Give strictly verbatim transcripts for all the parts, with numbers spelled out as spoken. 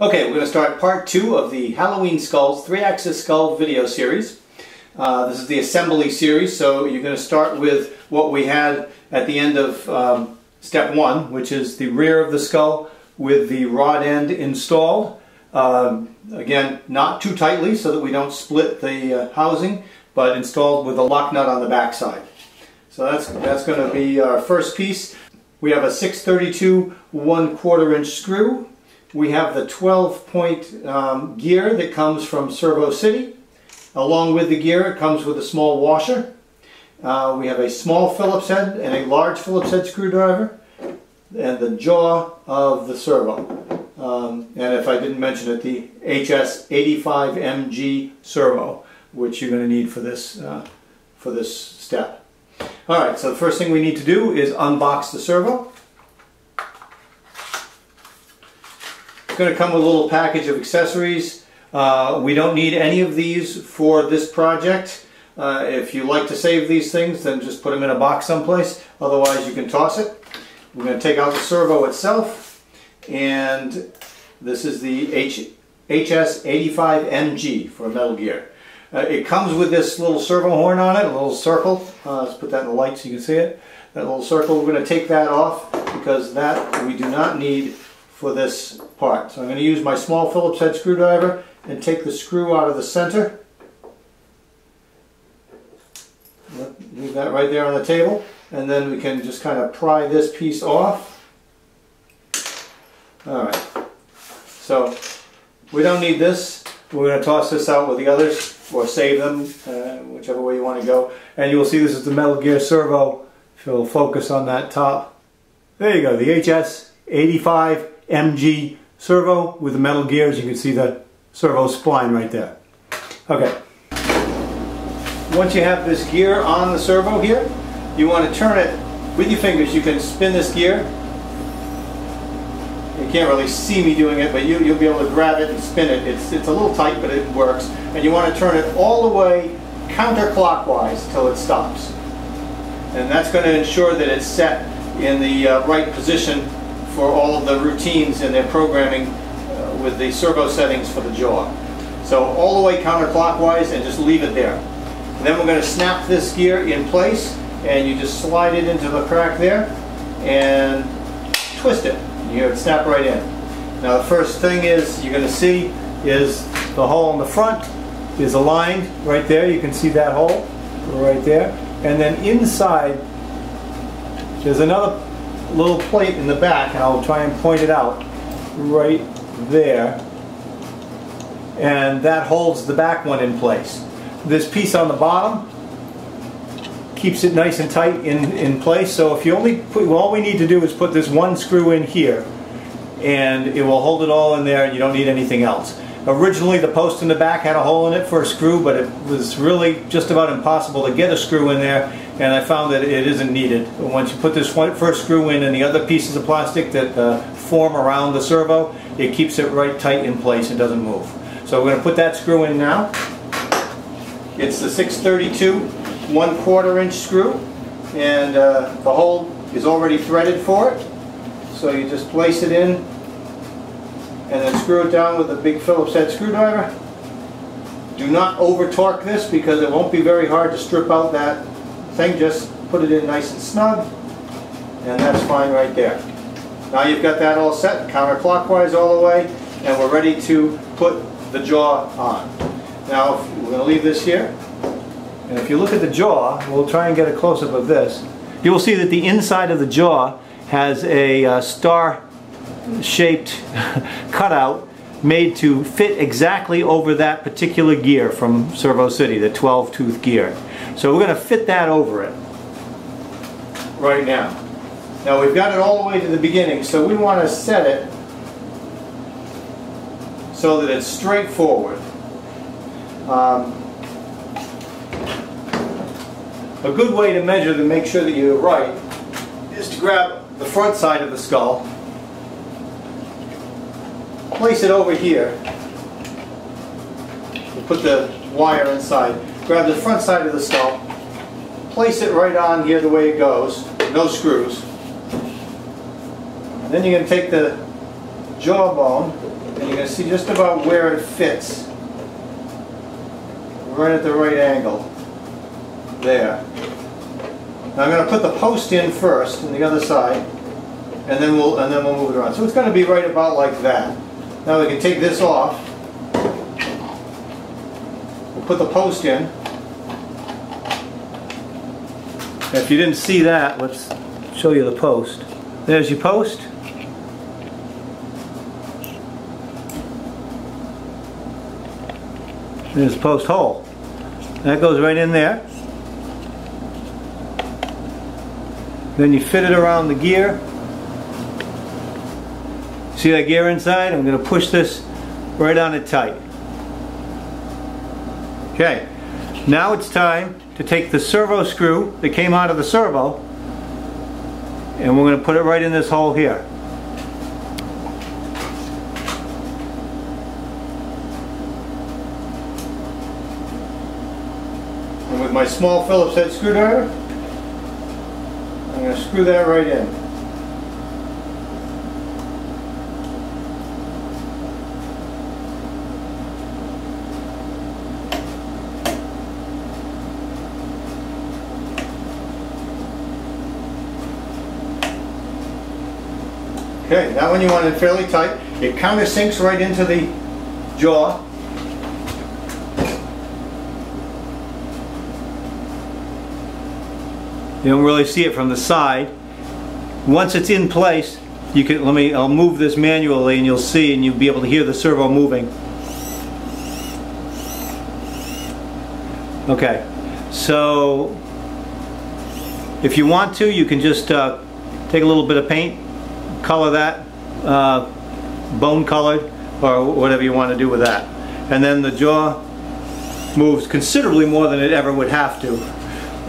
Okay, we're going to start part two of the Halloween Skulls three axis Skull video series. Uh, this is the assembly series, so you're going to start with what we had at the end of um, step one, which is the rear of the skull with the rod end installed. Um, again, not too tightly so that we don't split the uh, housing, but installed with a lock nut on the back side. So that's, that's going to be our first piece. We have a six thirty-two one quarter inch screw. We have the twelve point um, gear that comes from Servo City. Along with the gear, it comes with a small washer. Uh, we have a small Phillips head and a large Phillips head screwdriver and the jaw of the servo. Um, and if I didn't mention it, the H S eighty-five M G servo, which you're going to need for this, uh, for this step. Alright, so the first thing we need to do is unbox the servo. It's going to come with a little package of accessories. Uh, we don't need any of these for this project. Uh, if you like to save these things, then just put them in a box someplace. Otherwise, you can toss it. We're going to take out the servo itself, and this is the H S eighty-five M G for Metal Gear. Uh, it comes with this little servo horn on it, a little circle. Uh, let's put that in the light so you can see it. That little circle, we're going to take that off because that we do not need for this part. So I'm going to use my small Phillips head screwdriver and take the screw out of the center. Leave that right there on the table, and then we can just kind of pry this piece off. Alright, so we don't need this. We're going to toss this out with the others or save them, uh, whichever way you want to go. And you'll see this is the Metal Gear servo. If you'll focus on that top. There you go, the H S eighty-five M G servo with the Metal Gear. As you can see, the servo spline right there. Okay. Once you have this gear on the servo here, you want to turn it with your fingers. You can spin this gear. You can't really see me doing it, but you, you'll be able to grab it and spin it. It's, it's a little tight, but it works. And you want to turn it all the way counterclockwise till it stops. And that's going to ensure that it's set in the uh, right position for all of the routines and their programming uh, with the servo settings for the jaw. So all the way counterclockwise and just leave it there. And then we're going to snap this gear in place, and you just slide it into the crack there and twist it. You have it snap right in. Now the first thing is you're going to see is the hole in the front is aligned right there. You can see that hole right there. And then inside there's another little plate in the back, and I'll try and point it out right there, and that holds the back one in place. This piece on the bottom keeps it nice and tight in, in place. So if you only put, well, all we need to do is put this one screw in here, and it will hold it all in there, and you don't need anything else. Originally the post in the back had a hole in it for a screw, but it was really just about impossible to get a screw in there, and I found that it isn't needed. Once you put this one, first screw in and the other pieces of plastic that uh, form around the servo, it keeps it right tight in place and doesn't move. So we're going to put that screw in now. It's the six thirty-two one quarter inch screw, and uh, the hole is already threaded for it. So you just place it in and then screw it down with a big Phillips head screwdriver. Do not over torque this because it won't be very hard to strip out that thing. Just put it in nice and snug, and that's fine right there. Now you've got that all set counterclockwise all the way, and we're ready to put the jaw on. Now we're going to leave this here, and if you look at the jaw, we'll try and get a close-up of this. You will see that the inside of the jaw has a uh, star shaped cutout made to fit exactly over that particular gear from Servo City, the twelve tooth gear. So we're going to fit that over it right now. Now we've got it all the way to the beginning, so we want to set it so that it's straightforward. Um, a good way to measure to make sure that you're right is to grab the front side of the skull, place it over here, we'll put the wire inside, grab the front side of the skull, place it right on here the way it goes, no screws. And then you're going to take the jawbone and you're going to see just about where it fits, right at the right angle there. Now I'm going to put the post in first on the other side, and then we'll and then we'll move it around. So it's going to be right about like that. Now we can take this off. We'll put the post in. Now if you didn't see that, let's show you the post. There's your post. There's the post hole. That goes right in there. Then you fit it around the gear. See that gear inside? I'm going to push this right on it tight. Okay, now it's time to take the servo screw that came out of the servo, and we're going to put it right in this hole here. And with my small Phillips head screwdriver, I'm going to screw that right in. Okay, that one you want it fairly tight. It countersinks right into the jaw. You don't really see it from the side. Once it's in place, you can let me I'll move this manually and you'll see, and you'll be able to hear the servo moving. Okay, so if you want to, you can just uh, take a little bit of paint, color that uh, bone colored, or whatever you want to do with that, and then the jaw moves considerably more than it ever would have to.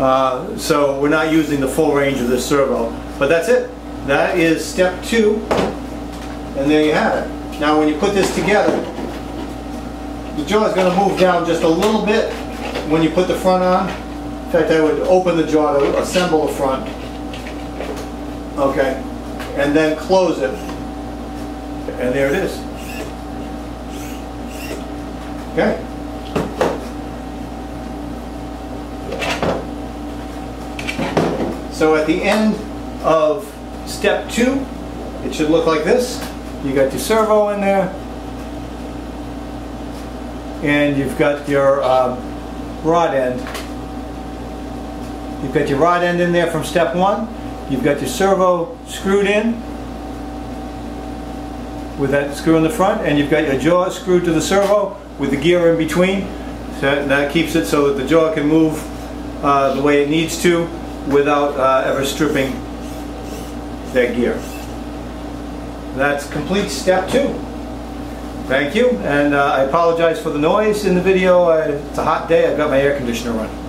Uh, so we're not using the full range of this servo. But that's it. That is step two, and there you have it. Now when you put this together, the jaw is going to move down just a little bit when you put the front on. In fact, I would open the jaw to assemble the front. Okay, and then close it, and there it is. Okay. So at the end of step two, it should look like this. You got your servo in there, and you've got your um, rod end. You've got your rod end in there from step one. You've got your servo screwed in with that screw in the front, and you've got your jaw screwed to the servo with the gear in between. So that keeps it so that the jaw can move uh, the way it needs to, without uh, ever stripping that gear. That's complete step two. Thank you, and uh, I apologize for the noise in the video. Uh, it's a hot day. I've got my air conditioner running.